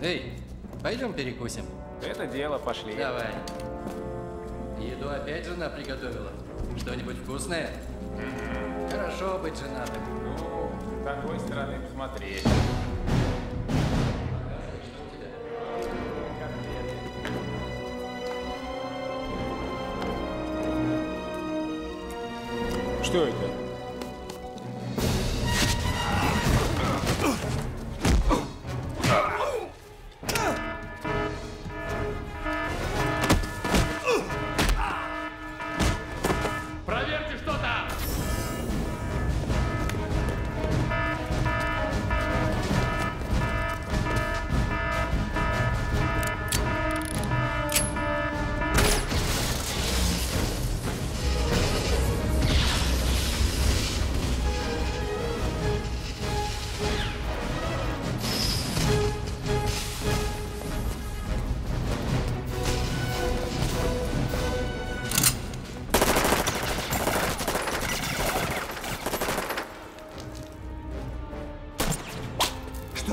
Эй, пойдем перекусим. Это дело, пошли. Давай. Еду опять жена приготовила. Что-нибудь вкусное? Хорошо быть женатым. Ну, с такой стороны посмотреть. Что это? Проверьте, что там!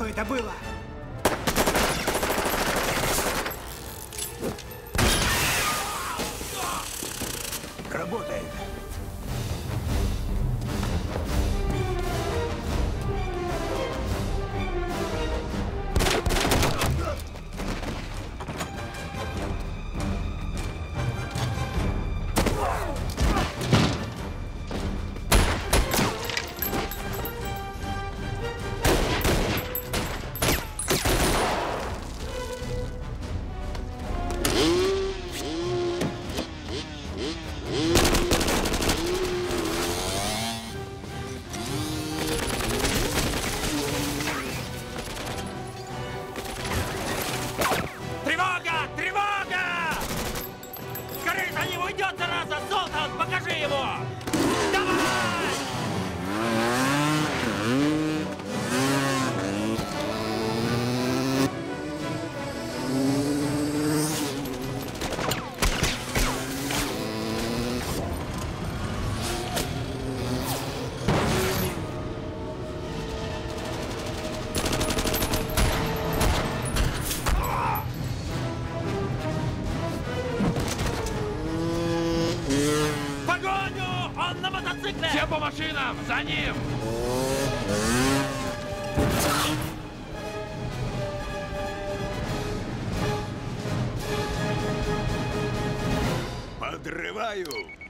Это было. Работает. Все по машинам! За ним! Подрываю!